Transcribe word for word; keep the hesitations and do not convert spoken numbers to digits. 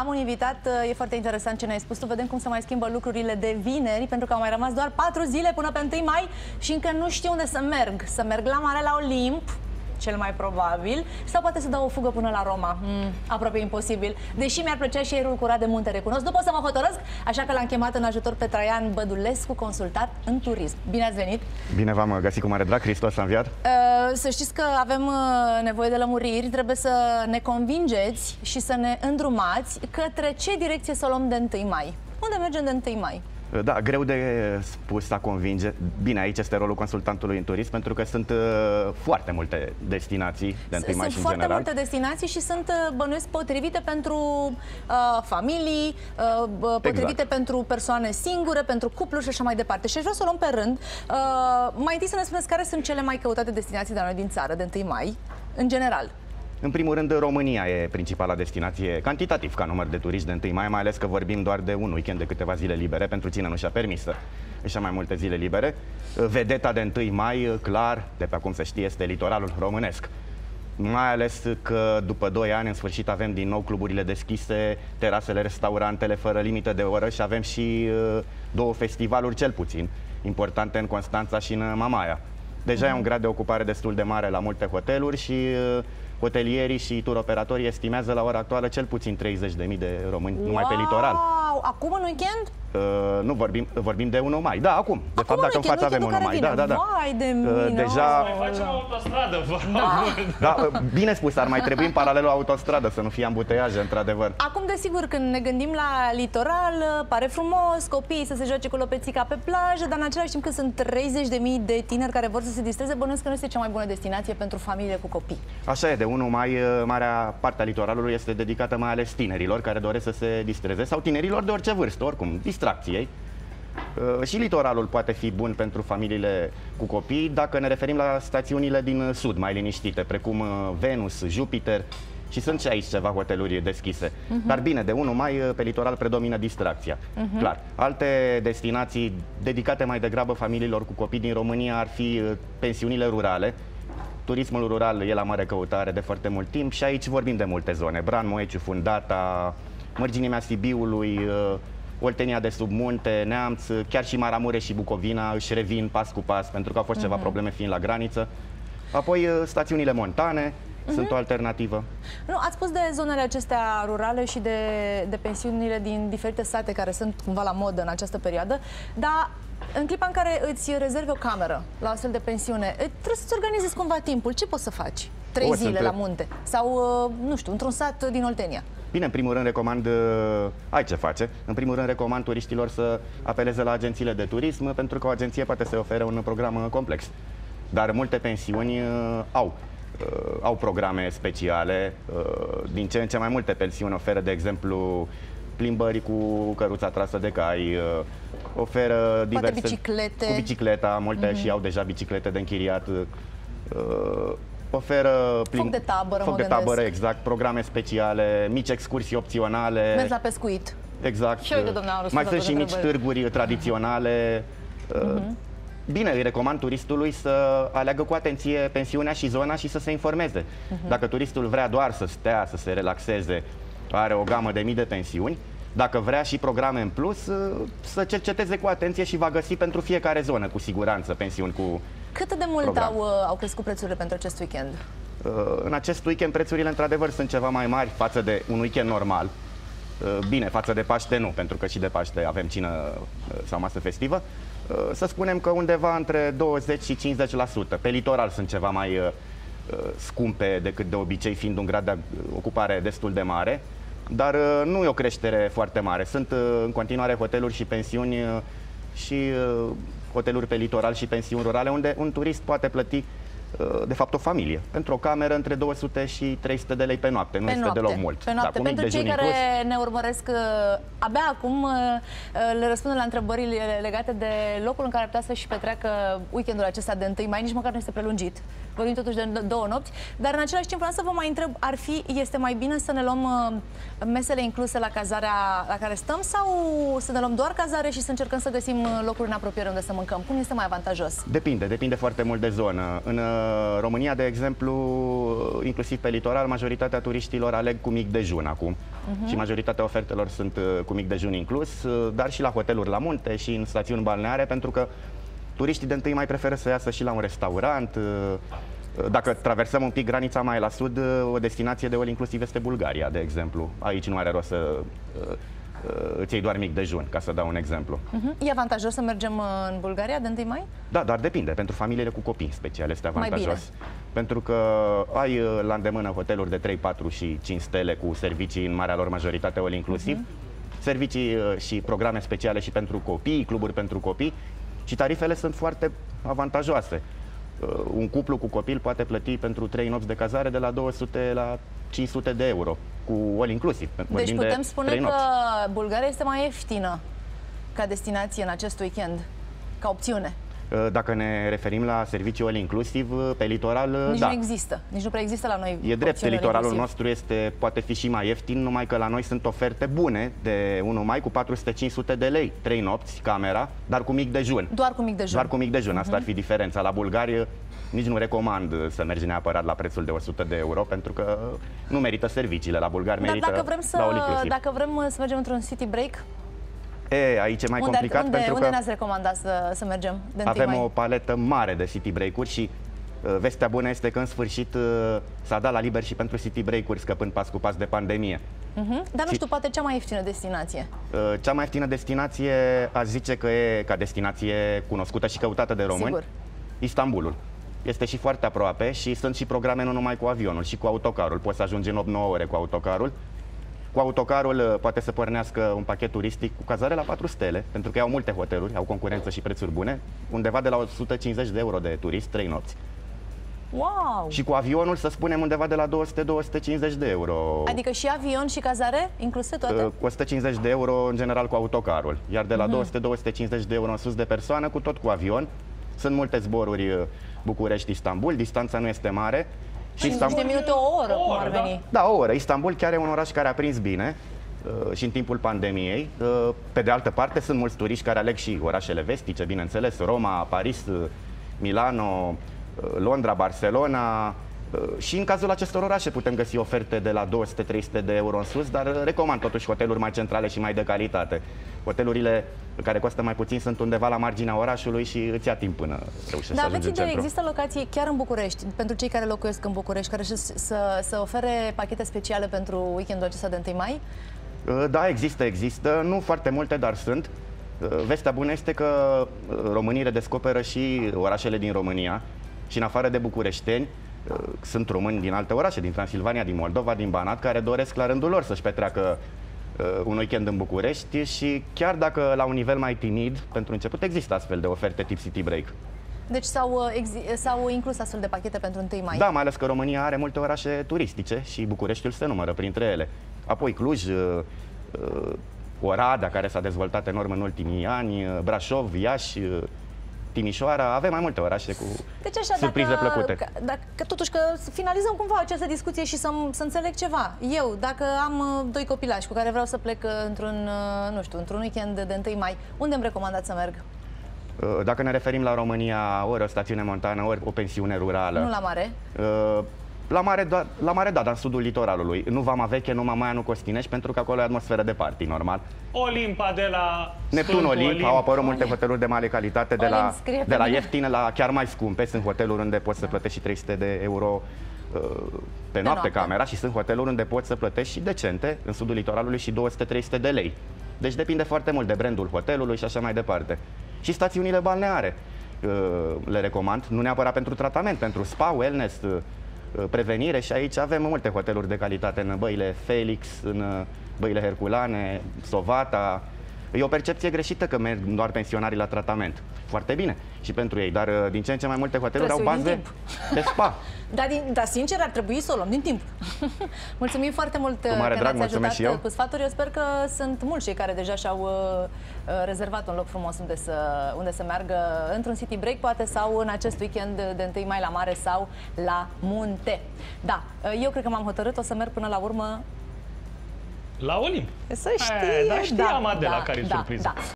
Am un invitat, e foarte interesant ce ne-ai spus tu. Vedem cum se mai schimbă lucrurile de vineri, pentru că au mai rămas doar patru zile până pe întâi mai și încă nu știu unde să merg. Să merg la mare, la Olimp, cel mai probabil, sau poate să dau o fugă până la Roma. Mm, aproape imposibil. Deși mi-ar plăcea și aerul curat de munte, recunosc. Nu pot să mă hotărăsc, așa că l-am chemat în ajutor pe Traian Bădulescu, consultat în turism. Bine ați venit! Bine v-am găsit cu mare drag, Hristos a înviat! Să știți că avem nevoie de lămuriri, trebuie să ne convingeți și să ne îndrumați către ce direcție să o luăm de întâi mai. Unde mergem de întâi mai? Da, greu de spus, a convinge. Bine, aici este rolul consultantului în turism, pentru că sunt uh, foarte multe destinații de întâi mai și în general. Sunt foarte multe destinații și sunt, bănuiesc, potrivite pentru uh, familii, uh, potrivite exact. pentru persoane singure, pentru cupluri și așa mai departe. Și aș vrea să o luăm pe rând. Uh, mai întâi să ne spuneți care sunt cele mai căutate destinații de la noi din țară, de întâi mai, în general. În primul rând, România e principala destinație cantitativ ca număr de turiști de întâi mai, mai ales că vorbim doar de un weekend de câteva zile libere, pentru cine nu și-a permis să își ia mai multe zile libere. Vedeta de întâi mai, clar, de pe acum se știe, este litoralul românesc. Mai ales că după doi ani, în sfârșit, avem din nou cluburile deschise, terasele, restaurantele fără limită de oră și avem și două festivaluri, cel puțin, importante în Constanța și în Mamaia. Deja mm-hmm. e un grad de ocupare destul de mare la multe hoteluri și hotelierii și turoperatorii estimează la ora actuală cel puțin treizeci de mii de români wow! numai pe litoral. Acum în weekend? Uh, nu, vorbim, vorbim de unu mai. Da, acum. De acum fapt, dacă în față avem unu mai. Da, da, da. Vai de mine, uh, deja... mai facem autostradă, vă da. Da, bine spus, ar mai trebui în paralel o autostradă, să nu fie ambuteiaje, într-adevăr. Acum, desigur, când ne gândim la litoral, pare frumos, copiii să se joace cu lopețica pe plajă, dar în același timp când sunt treizeci de mii de tineri care vor să se distreze, bănuiesc că nu este cea mai bună destinație pentru familiile cu copii. Așa e, de unu mai, marea parte a litoralului este dedicată mai ales tinerilor care doresc să se distreze sau tinerilor de orice vârstă, oricum, distracției. Uh, și litoralul poate fi bun pentru familiile cu copii dacă ne referim la stațiunile din sud, mai liniștite, precum Venus, Jupiter și sunt și aici ceva hoteluri deschise. Uh-huh. Dar bine, de unu mai pe litoral predomină distracția. Uh-huh. Clar. Alte destinații dedicate mai degrabă familiilor cu copii din România ar fi pensiunile rurale. Turismul rural e la mare căutare de foarte mult timp și aici vorbim de multe zone. Bran, Moeciu, Fundata, Mărginimea Sibiului, Oltenia de sub munte, Neamț, chiar și Maramure și Bucovina își revin pas cu pas, pentru că au fost uh-huh. ceva probleme fiind la graniță. Apoi stațiunile montane uh-huh. sunt o alternativă. Nu, ați spus de zonele acestea rurale și de, de pensiunile din diferite sate care sunt cumva la modă în această perioadă, dar în clipa în care îți rezervi o cameră la astfel de pensiune, trebuie să-ți organizezi cumva timpul. Ce poți să faci? Trei zile la munte sau, nu știu, într-un sat din Oltenia. Bine, în primul rând recomand, ai ce face, în primul rând recomand turiștilor să apeleze la agențiile de turism, pentru că o agenție poate să-i ofere un program complex. Dar multe pensiuni au, au programe speciale, din ce în ce mai multe pensiuni oferă, de exemplu, plimbări cu căruța trasă de cai, oferă diverse... Poate biciclete. Cu bicicleta, multe mm-hmm. și au deja biciclete de închiriat, oferă plim... foc de tabără, foc de tabără, exact, programe speciale, mici excursii opționale. Mergi la pescuit. Exact. Și uite, doamna, mai sunt și mici târguri tradiționale. Mm-hmm. Bine, îi recomand turistului să aleagă cu atenție pensiunea și zona și să se informeze. Mm-hmm. Dacă turistul vrea doar să stea, să se relaxeze, are o gamă de mii de pensiuni. Dacă vrea și programe în plus, să cerceteze cu atenție și va găsi pentru fiecare zonă, cu siguranță, pensiuni cu... Cât de mult au, au crescut prețurile pentru acest weekend? În acest weekend prețurile, într-adevăr, sunt ceva mai mari față de un weekend normal. Bine, față de Paște nu, pentru că și de Paște avem cină sau masă festivă. Să spunem că undeva între douăzeci și cincizeci la sută. Pe litoral sunt ceva mai scumpe decât de obicei, fiind un grad de ocupare destul de mare. Dar nu e o creștere foarte mare. Sunt în continuare hoteluri și pensiuni și hoteluri pe litoral și pensiuni rurale unde un turist poate plăti, de fapt, o familie pentru o cameră între două sute și trei sute de lei pe noapte. Nu este deloc mult. Pe noapte. Pentru cei care ne urmăresc abia acum, le răspund la întrebările legate de locul în care ar putea să-și petreacă weekendul acesta de întâi mai, nici măcar nu este prelungit. Vorbim totuși de două nopți, dar în același timp vreau să vă mai întreb, ar fi, este mai bine să ne luăm uh, mesele incluse la cazarea la care stăm sau să ne luăm doar cazare și să încercăm să găsim locuri în apropiere unde să mâncăm? Cum este mai avantajos? Depinde, depinde foarte mult de zonă. În uh, România, de exemplu, inclusiv pe litoral, majoritatea turiștilor aleg cu mic dejun acum. Uh-huh. Și majoritatea ofertelor sunt cu mic dejun inclus, dar și la hoteluri la munte și în stațiuni balneare, pentru că turiștii de întâi mai preferă să iasă și la un restaurant. Dacă traversăm un pic granița mai la sud, o destinație de all inclusiv este Bulgaria, de exemplu. Aici nu are rost să îți iei doar mic dejun, ca să dau un exemplu. Uh-huh. E avantajos să mergem în Bulgaria de întâi mai? Da, dar depinde. Pentru familiile cu copii special este avantajos. Pentru că ai la îndemână hoteluri de trei, patru și cinci stele cu servicii în marea lor majoritate all inclusiv, uh-huh. servicii și programe speciale și pentru copii, cluburi pentru copii, și tarifele sunt foarte avantajoase. Un cuplu cu copil poate plăti pentru trei nopți de cazare de la două sute la cinci sute de euro, cu all inclusiv. Deci putem spune că Bulgaria este mai ieftină ca destinație în acest weekend, ca opțiune. Dacă ne referim la serviciul all-inclusiv, pe litoral, nici da. nu există, nici nu prea există la noi. E drept, litoralul inclusiv. nostru este, poate fi și mai ieftin, numai că la noi sunt oferte bune de unu mai cu patru sute cinci sute de lei, trei nopți, camera, dar cu mic dejun. Doar cu mic dejun. Doar cu mic dejun, asta uh-huh. ar fi diferența. La Bulgaria nici nu recomand să mergi neapărat la prețul de o sută de euro, pentru că nu merită serviciile. La bulgari merită. Dar dacă vrem să, la dacă vrem să mergem într-un city break... E, aici e mai unde, complicat unde, pentru unde că ne-ați recomandat să, să mergem de avem mai? o paletă mare de city break-uri și uh, vestea bună este că în sfârșit uh, s-a dat la liber și pentru city break-uri, scăpând pas cu pas de pandemie. Uh-huh. Dar nu știu, poate cea mai ieftină destinație? Uh, cea mai ieftină destinație aș zice că e ca destinație cunoscută și căutată de români. Sigur. Istanbulul. Este și foarte aproape și sunt și programe nu numai cu avionul, și cu autocarul. Poți să ajungi în opt nouă ore cu autocarul. Cu autocarul poate să pornească un pachet turistic cu cazare la patru stele, pentru că au multe hoteluri, au concurență și prețuri bune, undeva de la o sută cincizeci de euro de turist, trei nopți. Wow! Și cu avionul, să spunem, undeva de la două sute două sute cincizeci de euro. Adică și avion și cazare incluse toate? Cu o sută cincizeci de euro, în general, cu autocarul. Iar de la mm-hmm. două sute două sute cincizeci de euro în sus de persoană, cu tot cu avion. Sunt multe zboruri București-Istanbul, distanța nu este mare. Și Istanbul... niște minute, o oră, o oră, cum ar veni. Da, da, o oră. Istanbul chiar e un oraș care a prins bine uh, și în timpul pandemiei. Uh, pe de altă parte, sunt mulți turiști care aleg și orașele vestice, bineînțeles, Roma, Paris, Milano, uh, Londra, Barcelona. Uh, și în cazul acestor orașe putem găsi oferte de la două sute trei sute de euro în sus, dar recomand totuși hoteluri mai centrale și mai de calitate. Hotelurile care costă mai puțin sunt undeva la marginea orașului și îți ia timp până reușești da, să ajungi în centru. Există locații chiar în București, pentru cei care locuiesc în București, care să, să, să ofere pachete speciale pentru weekendul acesta de întâi mai? Da, există, există. Nu foarte multe, dar sunt. Vestea bună este că românii redescoperă și orașele din România și în afară de bucureșteni, sunt români din alte orașe, din Transilvania, din Moldova, din Banat, care doresc la rândul lor să-și petreacă un weekend în București și chiar dacă la un nivel mai timid, pentru început, există astfel de oferte tip city break. Deci s-au inclus astfel de pachete pentru întâi mai? Da, mai ales că România are multe orașe turistice și Bucureștiul se numără printre ele. Apoi Cluj, Oradea, care s-a dezvoltat enorm în ultimii ani, Brașov, Iași, Timișoara, avem mai multe orașe cu deci așa, surprize dacă, plăcute. Dacă, totuși că finalizăm cumva această discuție și să, să înțeleg ceva. Eu, dacă am doi copilași cu care vreau să plec într-un, nu știu, într-un weekend de întâi mai, unde îmi recomandați să merg? Dacă ne referim la România, ori o stațiune montană, ori o pensiune rurală. Nu la mare? La mare, da, la mare, da, dar în sudul litoralului. Nu Vama Veche, nu Mamaia, nu Costinești, pentru că acolo e atmosferă de party, normal. Olimp, Adela, Neptun, Olimp, Olimp, au apărut Olimp. multe hoteluri de mare calitate, Olimp, de la, de la ieftine la chiar mai scumpe. Sunt hoteluri unde poți să plătești și trei sute de euro uh, pe, pe noapte, noapte camera și sunt hoteluri unde poți să plătești și decente, în sudul litoralului, și două sute trei sute de lei. Deci depinde foarte mult de brandul hotelului și așa mai departe. Și stațiunile balneare uh, le recomand, nu neapărat pentru tratament, pentru spa, wellness, uh, prevenire și aici avem multe hoteluri de calitate în Băile Felix, în Băile Herculane, Sovata. E o percepție greșită că merg doar pensionarii la tratament. Foarte bine și pentru ei, dar din ce în ce mai multe hoteluri au baze de spa. Dar, din, dar sincer ar trebui să o luăm din timp. Mulțumim foarte mult că ne-ați ajutat cu sfaturi. Eu sper că sunt mulți cei care deja și-au rezervat un loc frumos unde să, unde să meargă într-un city break, poate, sau în acest weekend de întâi mai la mare sau la munte. Da, eu cred că m-am hotărât, o să merg până la urmă la Olimp. Să știi, da, știam, Adela, care-i surpriza.